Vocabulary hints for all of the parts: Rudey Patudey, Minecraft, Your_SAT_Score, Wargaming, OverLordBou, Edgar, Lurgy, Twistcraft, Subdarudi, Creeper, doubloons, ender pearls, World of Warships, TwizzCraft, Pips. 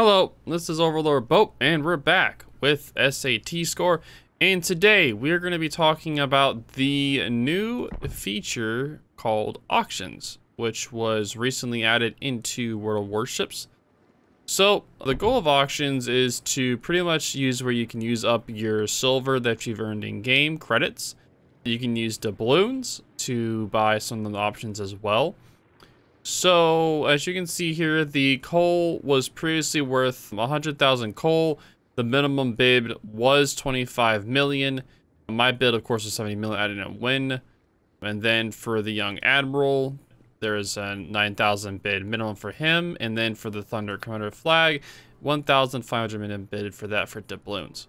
Hello, this is OverLordBou, and we're back with SAT Score, and today we're going to be talking about the new feature called Auctions, which was recently added into World of Warships. So the goal of Auctions is to pretty much use where you can use up your silver that you've earned in game credits. You can use doubloons to buy some of the options as well. So, as you can see here, the coal was previously worth 100,000 coal. The minimum bid was 25 million. My bid, of course, was 70 million. I didn't win. And then for the young admiral, there is a 9,000 bid minimum for him. And then for the Thunder Commander flag, 1,500 minimum bid for that for doubloons.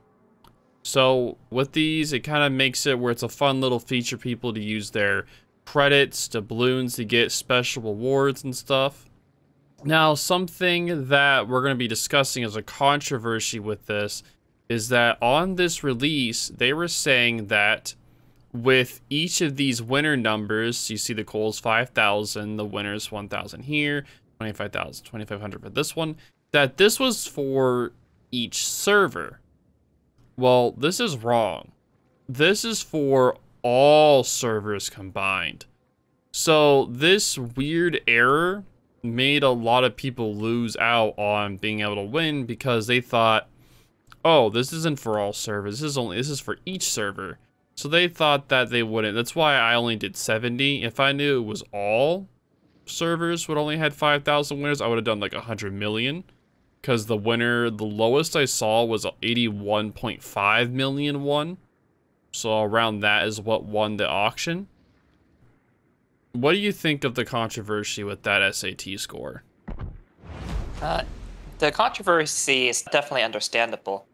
So, with these, it kind of makes it where it's a fun little feature people to use their credits, doubloons to get special rewards and stuff. Now, something that we're going to be discussing as a controversy with this is that on this release, they were saying that with each of these winner numbers, you see the coal's 5,000, the winner's 1,000 here, 25,000, 2,500 for this one, that this was for each server. Well, this is wrong. This is for all servers combined. So this weird error made a lot of people lose out on being able to win because they thought, oh, this isn't for all servers, this is for each server. So they thought that they wouldn't. That's why I only did 70. If I knew it was all servers would only had 5,000 winners, I would have done like 100 million, because the winner, the lowest I saw was 81.5 million won. So around that is what won the auction. What do you think of the controversy with that SAT score? The controversy is definitely understandable.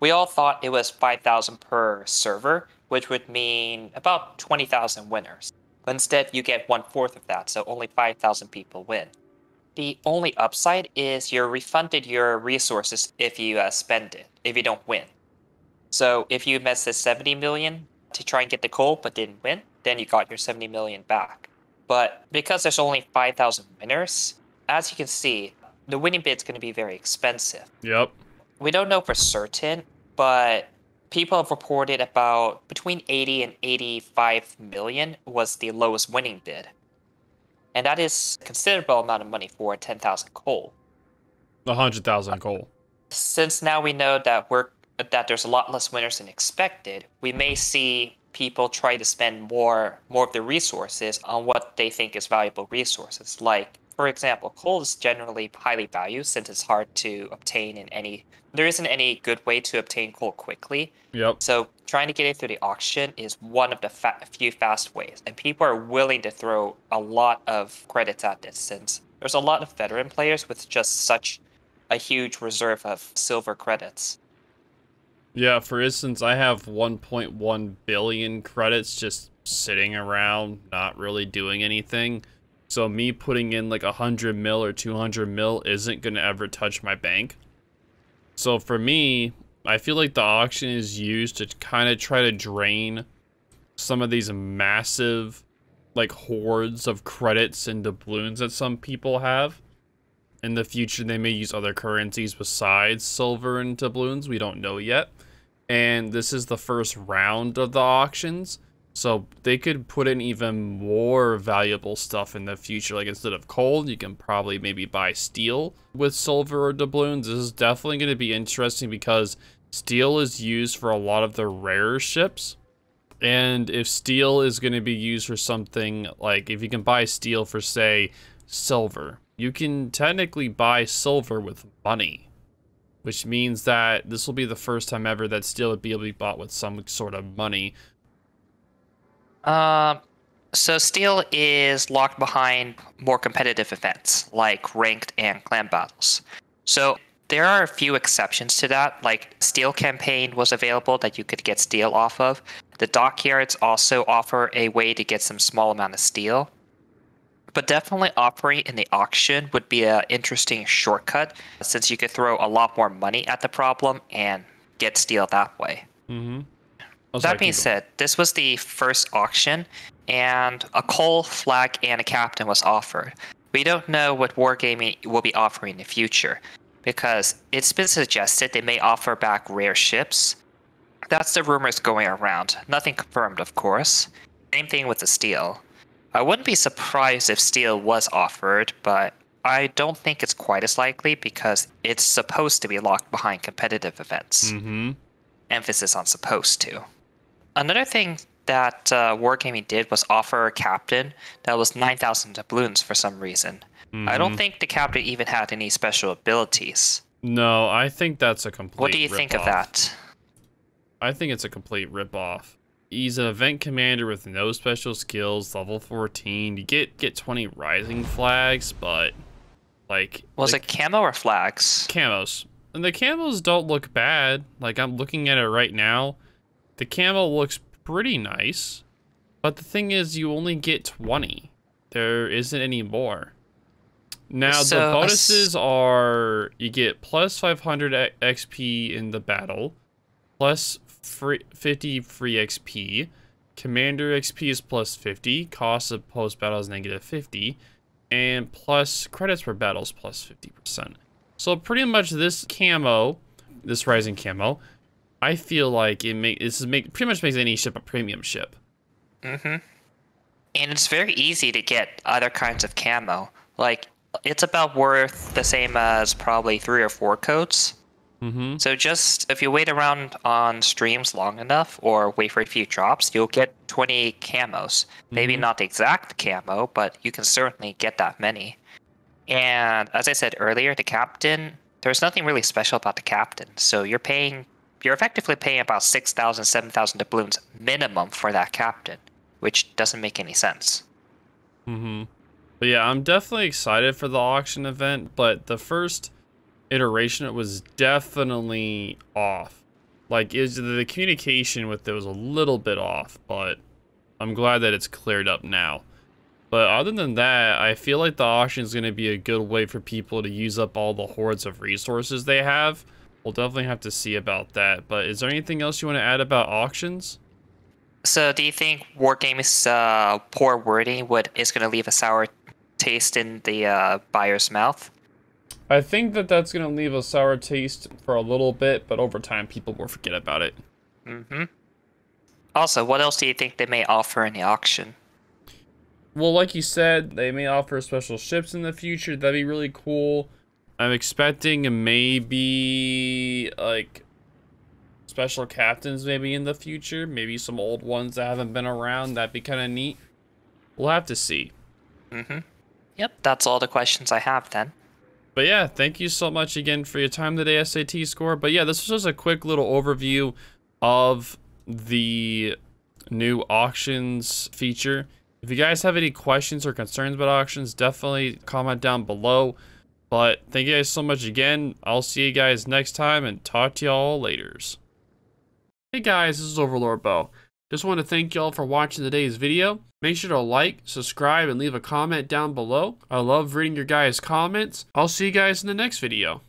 We all thought it was 5,000 per server, which would mean about 20,000 winners. But instead, you get 1/4 of that, so only 5,000 people win. The only upside is you're refunded your resources if you spend it, if you don't win. So if you missed the 70 million to try and get the coal but didn't win, then you got your 70 million back. But because there's only 5,000 winners, as you can see, the winning bid's going to be very expensive. Yep. We don't know for certain, but people have reported about between 80 and 85 million was the lowest winning bid. And that is a considerable amount of money for 10,000 coal. 100,000 coal. Since now we know that there's a lot less winners than expected, we may see people try to spend more of their resources on what they think is valuable resources. Like, for example, coal is generally highly valued since it's hard to obtain in any... There isn't any good way to obtain coal quickly. Yep. So trying to get it through the auction is one of the few fast ways. And people are willing to throw a lot of credits at this since there's a lot of veteran players with just such a huge reserve of silver credits. Yeah, for instance, I have 1.1 billion credits just sitting around, not really doing anything. So me putting in like 100 mil or 200 mil isn't going to ever touch my bank. So for me, I feel like the auction is used to kind of try to drain some of these massive like hordes of credits and doubloons that some people have. In the future, they may use other currencies besides silver and doubloons. We don't know yet. And this is the first round of the auctions. So they could put in even more valuable stuff in the future. Like instead of coal, you can probably maybe buy steel with silver or doubloons. This is definitely going to be interesting because steel is used for a lot of the rarer ships. And if steel is going to be used for something, like if you can buy steel for, say, silver, you can technically buy silver with money, which means that this will be the first time ever that steel would be able to be bought with some sort of money. So steel is locked behind more competitive events like ranked and clan battles. So there are a few exceptions to that, like steel campaign was available that you could get steel off of. The dockyards also offer a way to get some small amount of steel. But definitely operating in the auction would be an interesting shortcut since you could throw a lot more money at the problem and get steel that way. Mm-hmm. That being said, this was the first auction and a coal flag and a captain was offered. We don't know what Wargaming will be offering in the future. because it's been suggested they may offer back rare ships. That's the rumors going around, nothing confirmed of course. Same thing with the steel. I wouldn't be surprised if steel was offered, but I don't think it's quite as likely because it's supposed to be locked behind competitive events. Mm-hmm. Emphasis on supposed to. Another thing that Wargaming did was offer a captain that was 9,000 doubloons for some reason. Mm-hmm. I don't think the captain even had any special abilities. No, I think that's a complete rip-off. What do you think of that? I think it's a complete rip-off. He's an event commander with no special skills, level 14. You get 20 rising flags, but... like, was it camo or flags? Camos. And the camos don't look bad. Like, I'm looking at it right now. The camo looks pretty nice. But the thing is, you only get 20. There isn't any more. Now, so, the bonuses are... you get plus 500 XP in the battle. Plus 50 free XP. Commander XP is plus 50. Cost of post-battle is negative 50. And plus credits per battle is plus 50%. So pretty much this camo, this rising camo, I feel like it pretty much makes any ship a premium ship. Mm-hmm. And it's very easy to get other kinds of camo. Like, it's about worth the same as probably 3 or 4 coats. Mm-hmm. So just if you wait around on streams long enough or wait for a few drops, you'll get 20 camos. Mm-hmm. Maybe not the exact camo, but you can certainly get that many. And as I said earlier, the captain, there's nothing really special about the captain. So you're effectively paying about 6,000, 7,000 doubloons minimum for that captain, which doesn't make any sense. Mm-hmm. But yeah, I'm definitely excited for the auction event, but the first iteration, it was definitely off. Like, the communication with it was a little bit off, but I'm glad that it's cleared up now. But other than that, I feel like the auction is going to be a good way for people to use up all the hordes of resources they have. We'll definitely have to see about that. But is there anything else you want to add about auctions? So do you think Wargaming's poor wording is going to leave a sour taste in the buyer's mouth? I think that's going to leave a sour taste for a little bit, but over time, people will forget about it. Mm-hmm. Also, what else do you think they may offer in the auction? Well, like you said, they may offer special ships in the future. That'd be really cool. I'm expecting maybe, like, special captains maybe in the future. Maybe some old ones that haven't been around. That'd be kind of neat. We'll have to see. Mm-hmm. Yep, that's all the questions I have then. But yeah, thank you so much again for your time today, SAT Score. But yeah, this was just a quick little overview of the new auctions feature. If you guys have any questions or concerns about auctions, definitely comment down below. But thank you guys so much again. I'll see you guys next time and talk to y'all laters. Hey guys, this is OverLordBou. Just want to thank y'all for watching today's video. Make sure to like, subscribe, and leave a comment down below. I love reading your guys' comments. I'll see you guys in the next video.